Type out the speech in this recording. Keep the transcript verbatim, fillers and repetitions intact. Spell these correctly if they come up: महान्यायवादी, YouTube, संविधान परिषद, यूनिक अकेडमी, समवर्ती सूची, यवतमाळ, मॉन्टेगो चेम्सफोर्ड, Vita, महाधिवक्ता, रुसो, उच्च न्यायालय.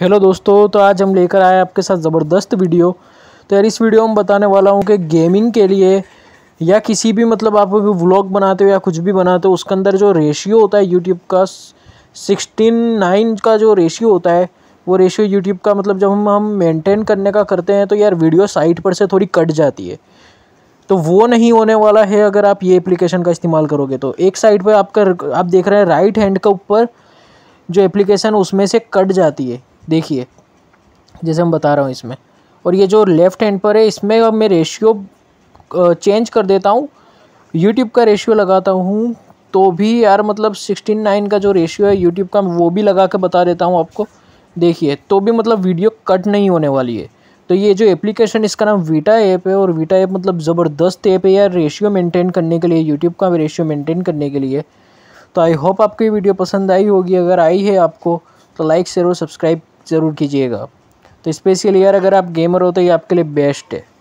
Hello दोस्तों, तो आज हम लेकर आए आपके साथ ज़बरदस्त वीडियो। तो यार इस वीडियो में बताने वाला हूँ कि गेमिंग के लिए या किसी भी मतलब आप व्लॉग बनाते हो या कुछ भी बनाते हो उसके अंदर जो रेशियो होता है यूट्यूब का सिक्सटीन नाइन का जो रेशियो होता है वो रेशियो यूट्यूब का मतलब जब हम हम मेंटेन करने का करते हैं तो यार वीडियो साइड पर से थोड़ी कट जाती है। तो वो नहीं होने वाला है अगर आप ये एप्लीकेशन का इस्तेमाल करोगे। तो एक साइड पर आपका आप देख रहे हैं राइट हैंड के ऊपर जो एप्लीकेशन उसमें से कट जाती है, देखिए जैसे हम बता रहा हूँ इसमें। और ये जो लेफ़्ट हैंड पर है इसमें अब मैं रेशियो चेंज कर देता हूँ, यूट्यूब का रेशियो लगाता हूँ तो भी यार मतलब सिक्सटीन नाइन का जो रेशियो है यूट्यूब का वो भी लगा के बता देता हूँ आपको, देखिए तो भी मतलब वीडियो कट नहीं होने वाली है। तो ये जो एप्लीकेशन इसका नाम वीटा ऐप है और वीटा ऐप मतलब ज़बरदस्त ऐप है यार रेशियो मेंटेन करने के लिए, यूट्यूब का रेशियो मेंटेन करने के लिए। तो आई होप आपको ये वीडियो पसंद आई होगी, अगर आई है आपको तो लाइक शेयर और सब्सक्राइब ज़रूर कीजिएगा। तो स्पेशली यार अगर आप गेमर हो तो ये आपके लिए बेस्ट है।